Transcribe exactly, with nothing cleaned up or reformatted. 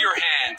Your hand.